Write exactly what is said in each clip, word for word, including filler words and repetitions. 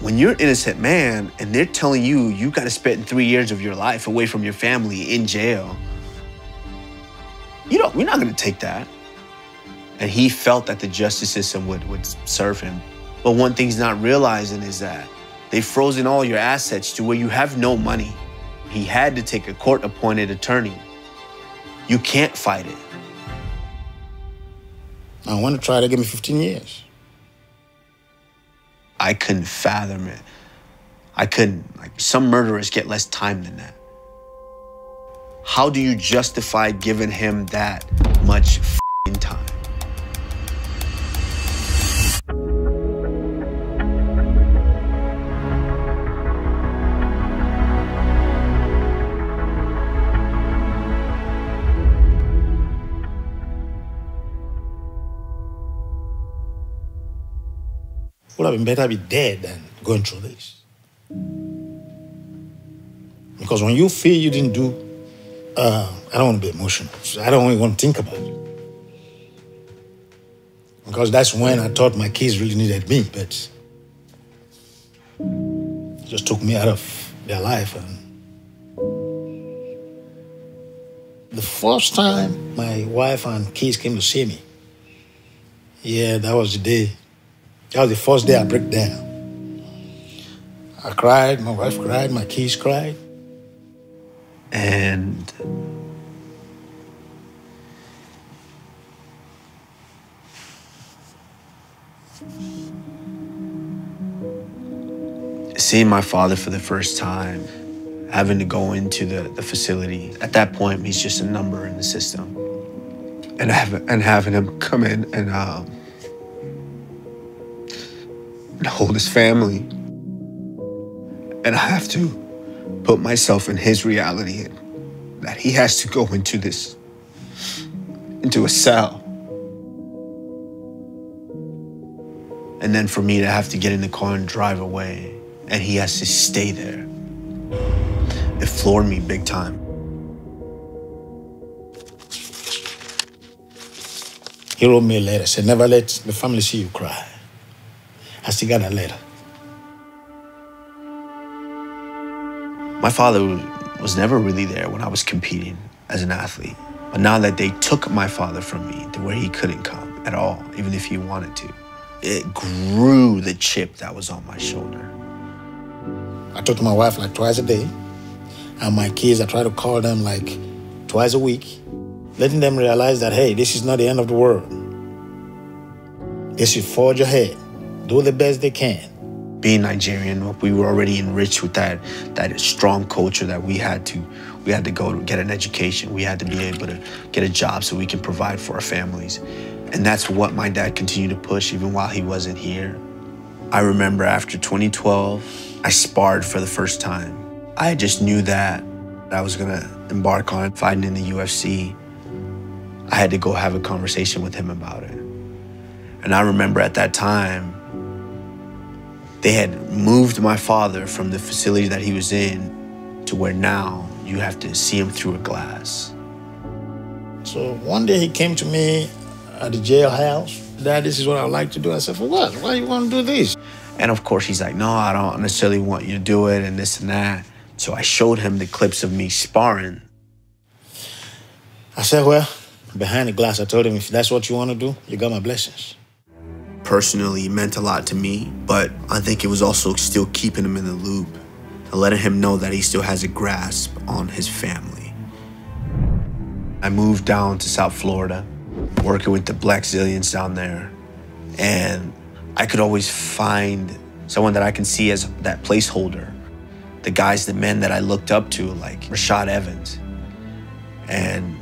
when you're an innocent man and they're telling you you got to spend three years of your life away from your family in jail, you know, we're not going to take that. And he felt that the justice system would, would serve him. But one thing he's not realizing is that they've frozen all your assets to where you have no money. He had to take a court-appointed attorney. You can't fight it. I want to try to give me fifteen years. I couldn't fathom it. I couldn't. Like, some murderers get less time than that. How do you justify giving him that much f***ing time? Would have been better be dead than going through this. Because when you feel you didn't do, uh, I don't want to be emotional. So I don't even want to think about it. Because that's when I thought my kids really needed me, but it just took me out of their life. And the first time my wife and kids came to see me, yeah, that was the day. That was the first day I broke down. I cried, my wife cried, my kids cried. And seeing my father for the first time, having to go into the, the facility, at that point, he's just a number in the system. And, have, and having him come in and uh, and hold his family. And I have to put myself in his reality, that he has to go into this, into a cell. And then for me to have to get in the car and drive away, and he has to stay there. It floored me big time. He wrote me a letter, said, "Never let the family see you cry." I still got that letter. My father was never really there when I was competing as an athlete. But now that they took my father from me to where he couldn't come at all, even if he wanted to, it grew the chip that was on my shoulder. I talk to my wife like twice a day, and my kids, I try to call them like twice a week, letting them realize that, hey, this is not the end of the world. They should forge ahead. Do the best they can. Being Nigerian, we were already enriched with that, that strong culture that we had to, we had to go to get an education. We had to be able to get a job so we can provide for our families. And that's what my dad continued to push even while he wasn't here. I remember after twenty twelve, I sparred for the first time. I just knew that I was gonna embark on fighting in the U F C. I had to go have a conversation with him about it. And I remember at that time, they had moved my father from the facility that he was in to where now you have to see him through a glass. So one day he came to me at the jailhouse. "Dad, this is what I would like to do." I said, "For what? Why do you want to do this?" And of course he's like, "No, I don't necessarily want you to do it," and this and that. So I showed him the clips of me sparring. I said, well, behind the glass, I told him, if that's what you want to do, you got my blessings. Personally, it meant a lot to me, but I think it was also still keeping him in the loop and letting him know that he still has a grasp on his family. I moved down to South Florida, working with the Blackzilians down there, and I could always find someone that I can see as that placeholder. The guys, the men that I looked up to, like Rashad Evans, and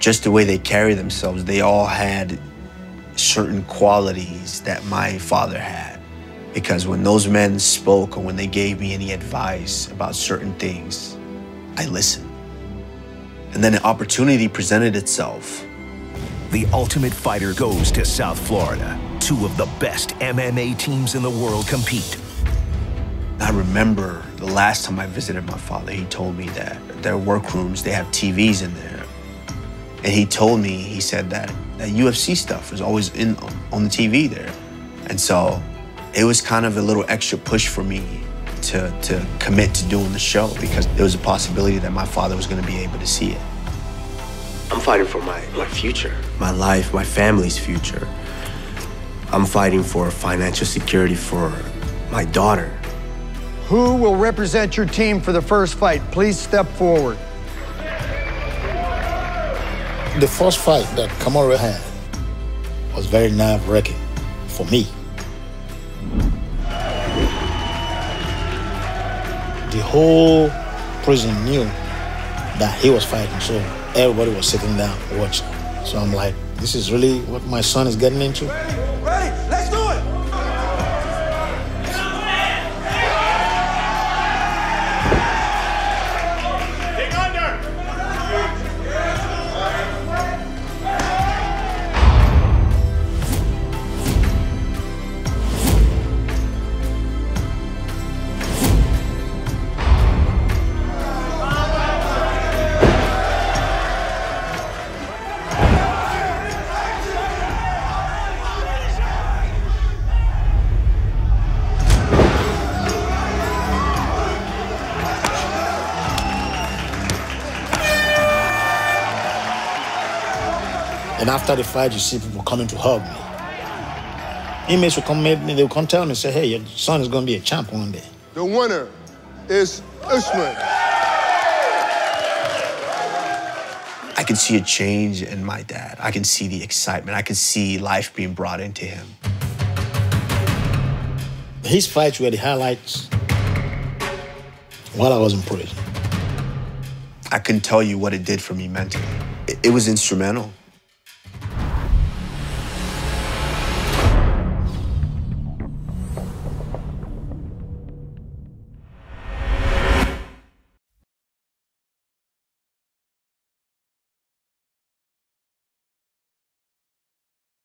just the way they carry themselves, they all had certain qualities that my father had. Because when those men spoke or when they gave me any advice about certain things, I listened. And then an opportunity presented itself. The Ultimate Fighter goes to South Florida. Two of the best M M A teams in the world compete. I remember the last time I visited my father, he told me that their workrooms, they have T Vs in there. And he told me, he said that, that U F C stuff was always in on the T V there. And so it was kind of a little extra push for me to, to commit to doing the show because there was a possibility that my father was going to be able to see it. I'm fighting for my, my future, my life, my family's future. I'm fighting for financial security for my daughter. Who will represent your team for the first fight? Please step forward. The first fight that Kamaru had was very nerve-wracking for me. The whole prison knew that he was fighting, so everybody was sitting down watching. So I'm like, this is really what my son is getting into? Ready, ready, let's do it! Take under. And after the fight, you see people coming to hug me. Inmates will come, they'll come tell me and say, hey, your son is going to be a champ one day. The winner is Usman. I can see a change in my dad. I can see the excitement. I can see life being brought into him. His fights were the highlights while I was in prison. I couldn't tell you what it did for me mentally. It, it was instrumental.